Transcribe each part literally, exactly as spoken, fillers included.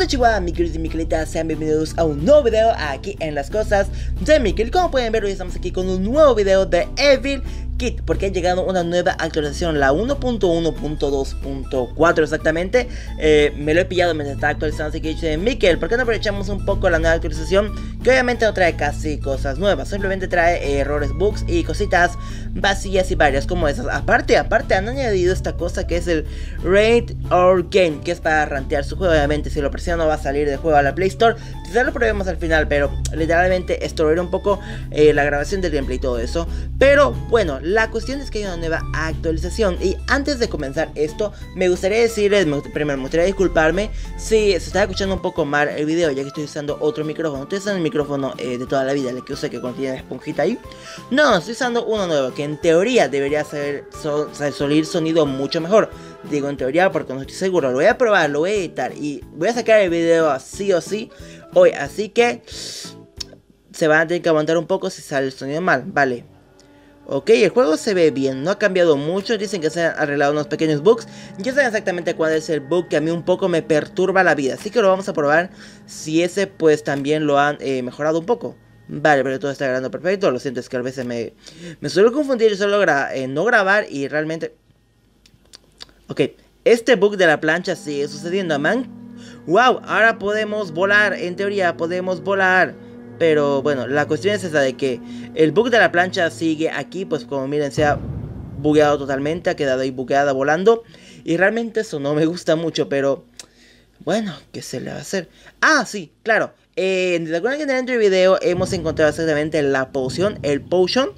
Konnichiwa, Miqueles y Miquelitas, sean bienvenidos a un nuevo video aquí en Las Cosas de Miquel. Como pueden ver, hoy estamos aquí con un nuevo video de Evil Kit, porque ha llegado una nueva actualización, la uno punto uno punto dos punto cuatro exactamente. eh, Me lo he pillado mientras está actualizando, así que yo dije, Miquel, ¿por qué no aprovechamos un poco la nueva actualización? Que obviamente no trae casi cosas nuevas, simplemente trae eh, errores, bugs y cositas vacías y varias como esas. Aparte, aparte han añadido esta cosa que es el Rate Our Game, que es para rantear su juego. Obviamente si lo presiono va a salir de juego a la Play Store, quizás lo probemos al final, pero literalmente estropeó un poco eh, la grabación del gameplay y todo eso. Pero bueno, la cuestión es que hay una nueva actualización. Y antes de comenzar esto, me gustaría decirles, me, primero me gustaría disculparme si se está escuchando un poco mal el video, ya que estoy usando otro micrófono. Estoy usando el micrófono eh, de toda la vida, el que usé que contiene la esponjita ahí. No, estoy usando uno nuevo, que en teoría debería ser, sol, salir sonido mucho mejor. Digo en teoría porque no estoy seguro, lo voy a probar, lo voy a editar y voy a sacar el video sí o sí hoy. Así que se van a tener que aguantar un poco si sale el sonido mal, vale. Ok, el juego se ve bien, no ha cambiado mucho, dicen que se han arreglado unos pequeños bugs. Ya saben exactamente cuál es el bug que a mí un poco me perturba la vida, así que lo vamos a probar si ese pues también lo han eh, mejorado un poco. Vale, pero todo está grabando perfecto, lo siento, es que a veces me, me suelo confundir y suelo gra eh, no grabar y realmente... Ok, este bug de la plancha sigue sucediendo, man. Wow, ahora podemos volar, en teoría podemos volar. Pero bueno, la cuestión es esa de que el bug de la plancha sigue aquí, pues como miren se ha bugueado totalmente, ha quedado ahí bugueada volando. Y realmente eso no me gusta mucho, pero bueno, ¿qué se le va a hacer? Ah, sí, claro, eh, recuerden que dentro del video hemos encontrado exactamente la poción, el potion,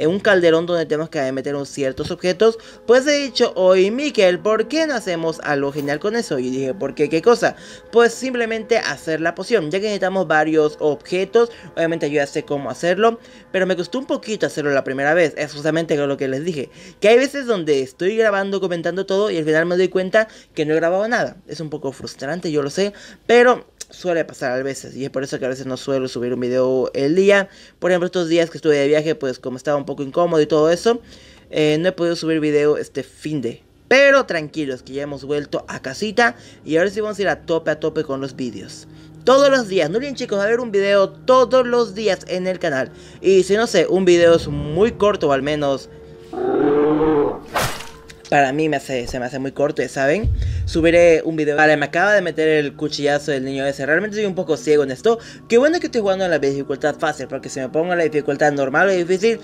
en un calderón donde tenemos que meter unos ciertos objetos. Pues he dicho hoy, Miquel, ¿por qué no hacemos algo genial con eso? Y dije, ¿por qué? ¿Qué cosa? Pues simplemente hacer la poción, ya que necesitamos varios objetos. Obviamente yo ya sé cómo hacerlo, pero me costó un poquito hacerlo la primera vez. Es justamente lo que les dije, que hay veces donde estoy grabando, comentando todo y al final me doy cuenta que no he grabado nada. Es un poco frustrante, yo lo sé, pero suele pasar a veces, y es por eso que a veces no suelo subir un video el día. Por ejemplo, estos días que estuve de viaje, pues como estaba un poco incómodo y todo eso, eh, no he podido subir video este fin de. Pero tranquilos, que ya hemos vuelto a casita y ahora sí vamos a ir a tope a tope con los vídeos. Todos los días, no olviden chicos, va a haber un video todos los días en el canal. Y si no sé, un video es muy corto, o al menos para mí me hace, se me hace muy corto, ya saben, subiré un video. Vale, me acaba de meter el cuchillazo del niño ese. Realmente soy un poco ciego en esto. Qué bueno que estoy jugando en la dificultad fácil, porque si me pongo en la dificultad normal o difícil,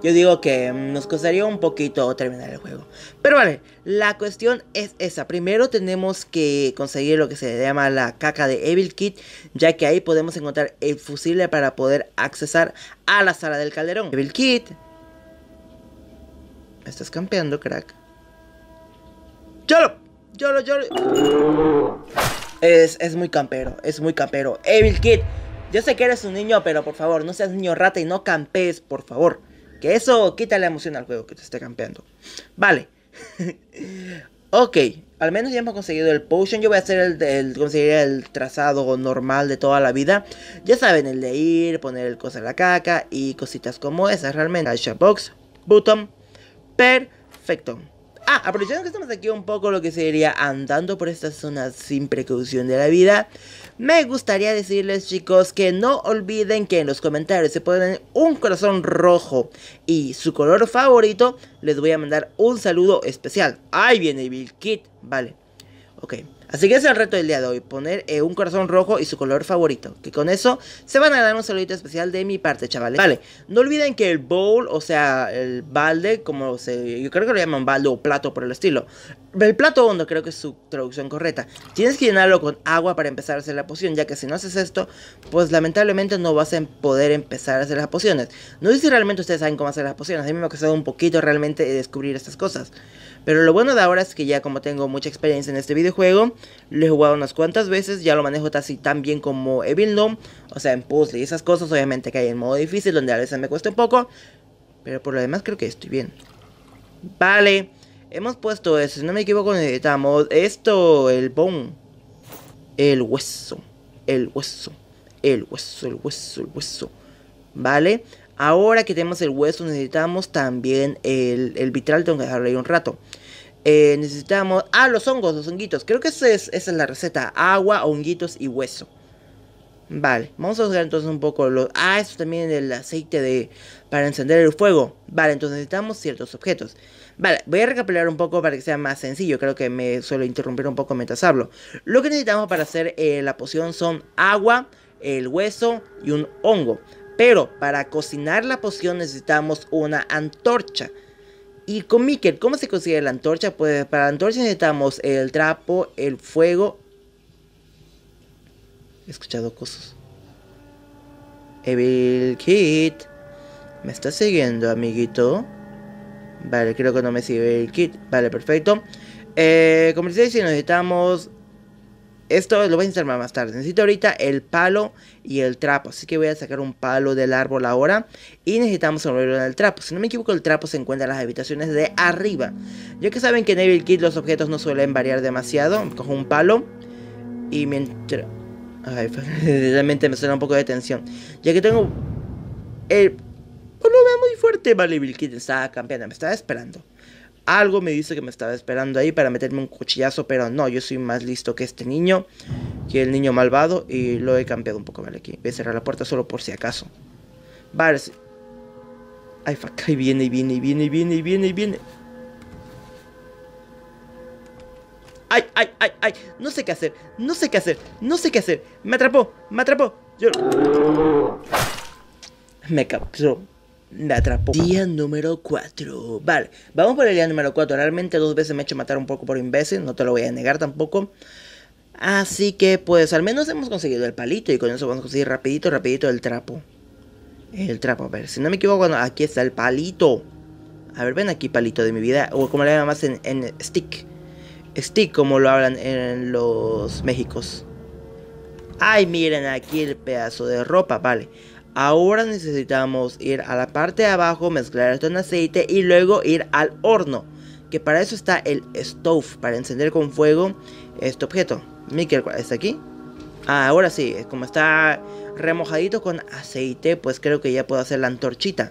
yo digo que nos costaría un poquito terminar el juego. Pero vale, la cuestión es esa. Primero tenemos que conseguir lo que se llama la caja de Evil Kit, ya que ahí podemos encontrar el fusible para poder accesar a la sala del calderón. Evil Kit, me estás campeando, crack. ¡Yolo! ¡Yolo, yolo! Es, es muy campero, es muy campero. Evil Kid, yo sé que eres un niño, pero por favor, no seas niño rata y no campees, por favor. Que eso quita la emoción al juego, que te esté campeando. Vale. Ok, al menos ya hemos conseguido el potion. Yo voy a hacer el, el, conseguir el trazado normal de toda la vida. Ya saben, el de ir, poner el cosa en la caca y cositas como esas realmente. Action box, button, perfecto. Ah, aprovechando que estamos aquí un poco lo que se diría andando por esta zona sin precaución de la vida, me gustaría decirles chicos que no olviden que en los comentarios se ponen un corazón rojo y su color favorito, les voy a mandar un saludo especial. Ahí viene Evil Kid, vale. Ok, así que ese es el reto del día de hoy, poner eh, un corazón rojo y su color favorito, que con eso se van a dar un saludito especial de mi parte, chavales. Vale, no olviden que el bowl, o sea, el balde, como se, yo creo que lo llaman balde o plato por el estilo. El plato hondo creo que es su traducción correcta. Tienes que llenarlo con agua para empezar a hacer la poción, ya que si no haces esto, pues lamentablemente no vas a poder empezar a hacer las pociones. No sé si realmente ustedes saben cómo hacer las pociones, a mí me ha costado un poquito realmente descubrir estas cosas. Pero lo bueno de ahora es que ya como tengo mucha experiencia en este videojuego, lo he jugado unas cuantas veces, ya lo manejo casi tan bien como Evil Nun, o sea en puzzle y esas cosas. Obviamente que hay en modo difícil donde a veces me cuesta un poco, pero por lo demás creo que estoy bien. Vale, hemos puesto eso, si no me equivoco necesitamos esto, el bone, el hueso, el hueso, el hueso, el hueso, el hueso. Vale, ahora que tenemos el hueso necesitamos también el, el vitral, tengo que dejarlo ahí un rato. Eh, necesitamos... Ah, los hongos, los honguitos. Creo que esa es, esa es la receta. Agua, honguitos y hueso. Vale, vamos a usar entonces un poco los... Ah, eso también el aceite de... para encender el fuego. Vale, entonces necesitamos ciertos objetos. Vale, voy a recapelar un poco para que sea más sencillo. Creo que me suelo interrumpir un poco mientras hablo. Lo que necesitamos para hacer eh, la poción son agua, el hueso y un hongo. Pero para cocinar la poción necesitamos una antorcha. Y con Mikel, ¿cómo se consigue la antorcha? Pues para la antorcha necesitamos el trapo, el fuego... He escuchado cosas. Evil Kid. ¿Me estás siguiendo, amiguito? Vale, creo que no me sigue Evil Kid. Vale, perfecto. Eh, como les decía, necesitamos... Esto lo voy a instalar más tarde. Necesito ahorita el palo y el trapo. Así que voy a sacar un palo del árbol ahora. Y necesitamos envolverlo en el trapo. Si no me equivoco, el trapo se encuentra en las habitaciones de arriba. Ya que saben que en Evil Kid los objetos no suelen variar demasiado. Cojo un palo. Y mientras... Ay, realmente me suena un poco de tensión. Ya que tengo... El... Oh, lo veo muy fuerte. Vale, Evil Kid estaba campeando. Me estaba esperando. Algo me dice que me estaba esperando ahí para meterme un cuchillazo. Pero no, yo soy más listo que este niño. Que el niño malvado. Y lo he campeado un poco. Vale, aquí. Voy a cerrar la puerta solo por si acaso. Vale. Si... Ay, fuck. Ahí viene, y viene, y viene, y viene, y viene, y viene. ¡Ay, ay, ay, ay! No sé qué hacer, no sé qué hacer, no sé qué hacer. Me atrapó, me atrapó. Yo... Me capturó. Me atrapó. Día número cuatro. Vale, vamos por el día número cuatro. Realmente dos veces me he hecho matar un poco por imbécil. No te lo voy a negar tampoco. Así que pues al menos hemos conseguido el palito. Y con eso vamos a conseguir rapidito, rapidito el trapo. El trapo, a ver, si no me equivoco, no, aquí está el palito. A ver, ven aquí, palito de mi vida. O como le llaman más en, en stick. Stick, como lo hablan en los Méxicos. Ay, miren aquí el pedazo de ropa, vale. Ahora necesitamos ir a la parte de abajo, mezclar esto en aceite y luego ir al horno. Que para eso está el stove, para encender con fuego este objeto. Mikel, ¿está aquí? Ah, ahora sí, como está remojadito con aceite, pues creo que ya puedo hacer la antorchita.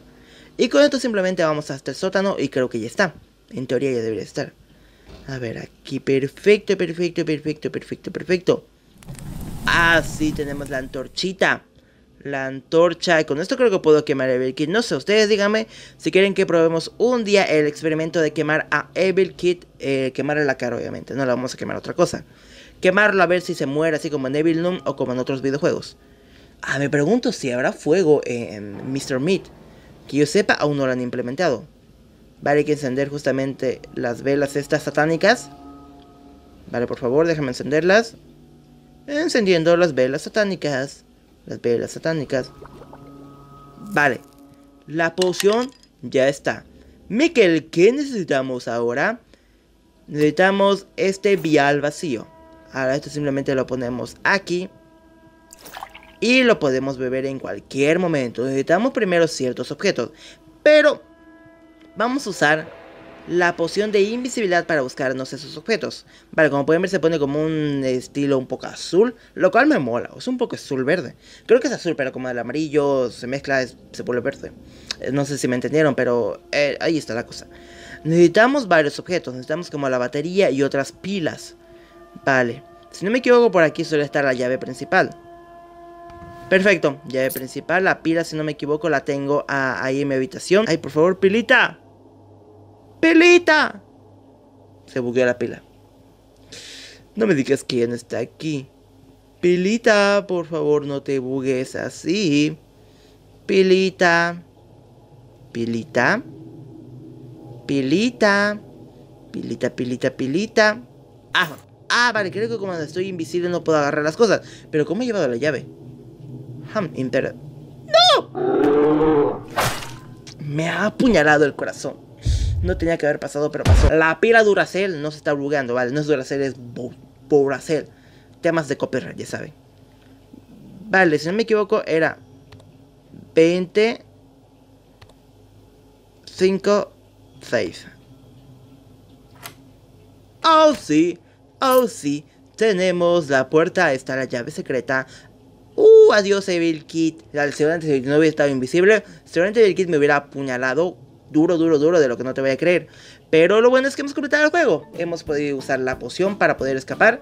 Y con esto simplemente vamos hasta el sótano y creo que ya está. En teoría ya debería estar. A ver, aquí, perfecto, perfecto, perfecto, perfecto, perfecto. Ah, sí, tenemos la antorchita. La antorcha, y con esto creo que puedo quemar a Evil Kid. No sé, ustedes díganme si quieren que probemos un día el experimento de quemar a Evil Kid. eh, Quemarle la cara, obviamente, no la vamos a quemar otra cosa. Quemarlo a ver si se muere, así como en Evil Nun o como en otros videojuegos. Ah, me pregunto si habrá fuego en mister Meat. Que yo sepa, aún no lo han implementado. Vale, hay que encender justamente las velas estas satánicas. Vale, por favor, déjame encenderlas. Encendiendo las velas satánicas. Las velas satánicas. Vale. La poción ya está. Mikel, ¿qué necesitamos ahora? Necesitamos este vial vacío. Ahora esto simplemente lo ponemos aquí. Y lo podemos beber en cualquier momento. Necesitamos primero ciertos objetos. Pero... vamos a usar la poción de invisibilidad para buscarnos esos objetos. Vale, como pueden ver se pone como un estilo un poco azul. Lo cual me mola, es un poco azul verde. Creo que es azul, pero como el amarillo se mezcla, es, se vuelve verde. No sé si me entendieron, pero eh, ahí está la cosa. Necesitamos varios objetos, necesitamos como la batería y otras pilas. Vale, si no me equivoco por aquí suele estar la llave principal. Perfecto, llave principal, la pila si no me equivoco la tengo a, ahí en mi habitación. Ay, por favor, pilita. ¡Pilita! Se bugueó la pila. No me digas quién está aquí. Pilita, por favor, no te bugues así. Pilita. Pilita. Pilita. Pilita, pilita, pilita. Ah, ah, vale, creo que como estoy invisible no puedo agarrar las cosas. Pero ¿cómo he llevado la llave? Ham, inter... ¡No! Me ha apuñalado el corazón. No tenía que haber pasado, pero pasó. La pila Duracell no se está bugueando, vale. No es Duracell, es Duracell. Temas de copyright, ya saben. Vale, si no me equivoco, era veinte, cinco, seis. Oh, sí. Oh, sí. Tenemos la puerta. Está la llave secreta. Uh, adiós, Evil Kid. Seguramente si no hubiera estado invisible, seguramente Evil Kid me hubiera apuñalado duro, duro, duro, de lo que no te voy a creer. Pero lo bueno es que hemos completado el juego. Hemos podido usar la poción para poder escapar.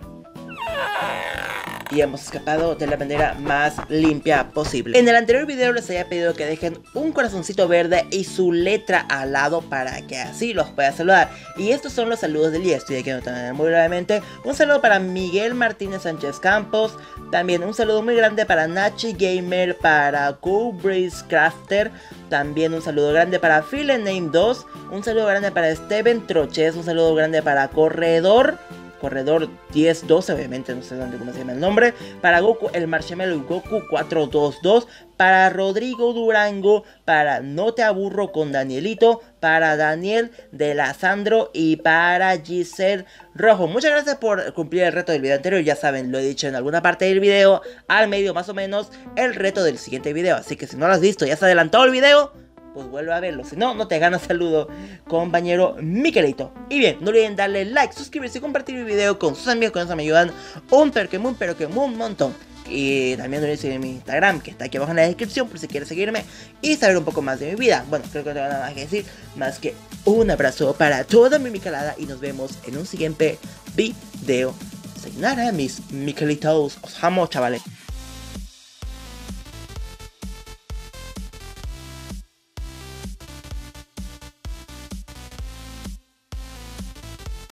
Y hemos escapado de la manera más limpia posible. En el anterior video les había pedido que dejen un corazoncito verde y su letra al lado para que así los pueda saludar. Y estos son los saludos del día. Estoy aquí anotando muy brevemente. Un saludo para Miguel Martínez Sánchez Campos. También un saludo muy grande para Nachi Gamer, para Cobris Crafter. También un saludo grande para Filename dos. Un saludo grande para Steven Troches. Un saludo grande para Corredor. Corredor diez doce, obviamente no sé dónde cómo se llama el nombre. Para Goku, el Marshmallow Goku cuatro dos dos. Para Rodrigo Durango. Para No Te Aburro con Danielito. Para Daniel de la Sandro. Y para Giselle Rojo. Muchas gracias por cumplir el reto del video anterior. Ya saben, lo he dicho en alguna parte del video, al medio más o menos, el reto del siguiente video. Así que si no lo has visto, ya se adelantó el video, pues vuelve a verlo, si no, no te gana saludo, compañero Miquelito. Y bien, no olviden darle like, suscribirse y compartir el video con sus amigos, con eso me ayudan un pero que muy, pero que muy montón. Y también no olviden seguirme en mi Instagram, que está aquí abajo en la descripción, por si quieres seguirme y saber un poco más de mi vida. Bueno, creo que no tengo nada más que decir, más que un abrazo para toda mi Miquelada y nos vemos en un siguiente video. Sayonara, mis Miquelitos, os amo, chavales.